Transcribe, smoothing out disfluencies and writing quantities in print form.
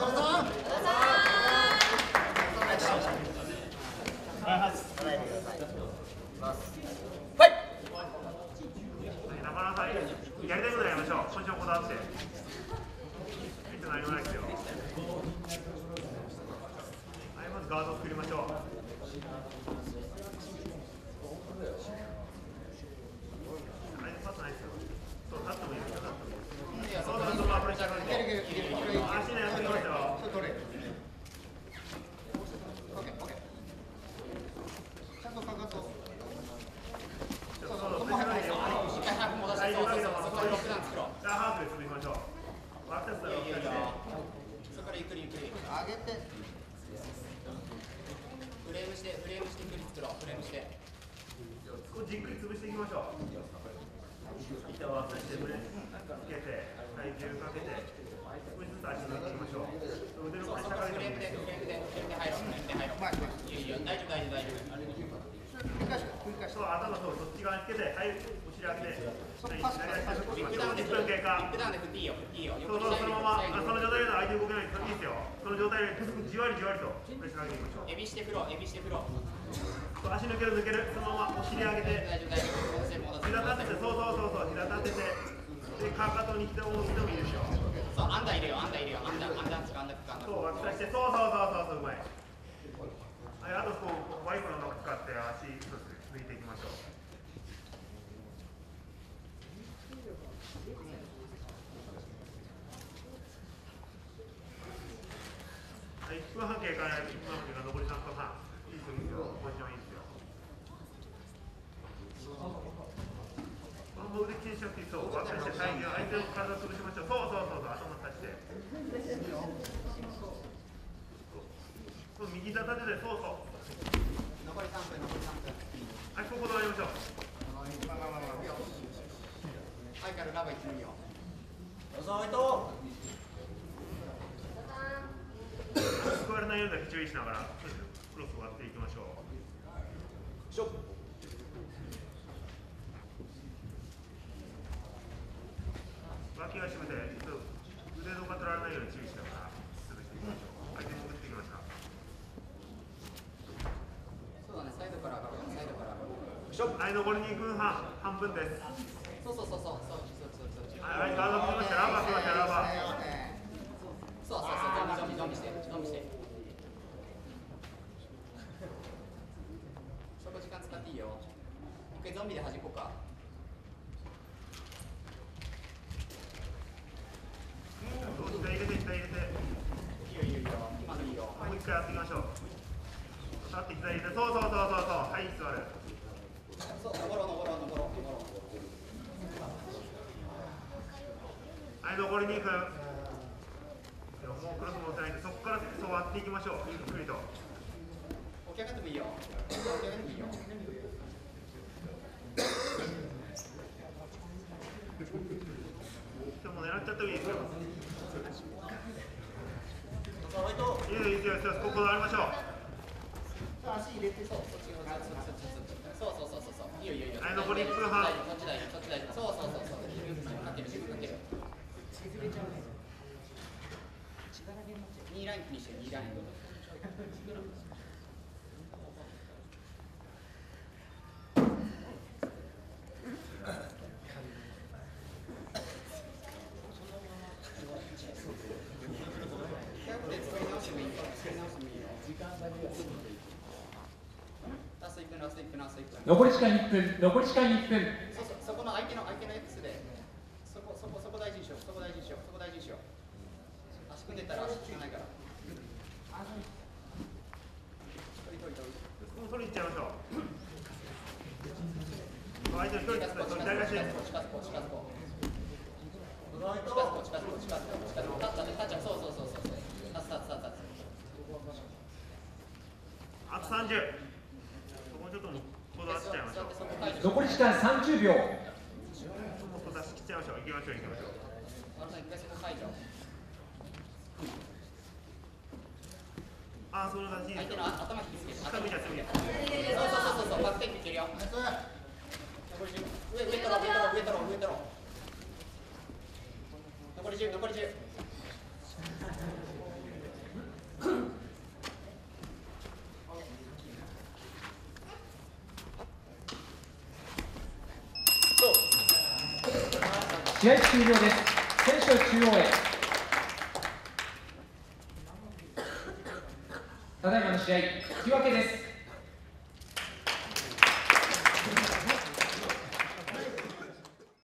残り2分半分です。はい、ガード来ました。ラバー来ました。ラバー。そう、ゾンビして。ちょっと時間使っていいよ。一回ゾンビで弾こうか。いいよ。今のいいよ。もう一回やっていきましょう。立って左で、そう。はい、座る。はい、残り2分。もうクロス持ってないんで、そこからそう割っていきましょう。ゆっくりと。起き上がってもいいよ。でも狙っちゃってもいいですよ。いいですよ。ここでありましょう。足入れてそう。いいよ。はい、残り1分半。そう。2ラインフィニッシュ、2ライン。残り時間1分、そこの相手の X で、そこ大事にしよう、足組んでたら足つかないから。取り行っちゃいましょう。相手の1人ですね。近づこう。そう。立つ。あと30。もうちょっとこだわっちゃいましょう。残り時間30秒。こだわしきっちゃいましょう。行きましょう。あ、その感じ。相手の頭引きつけて。そう。バックテイクいけるよ。上取ろう。残り10。試合終了です。選手を中央へ。ただいまの試合、引き分けです。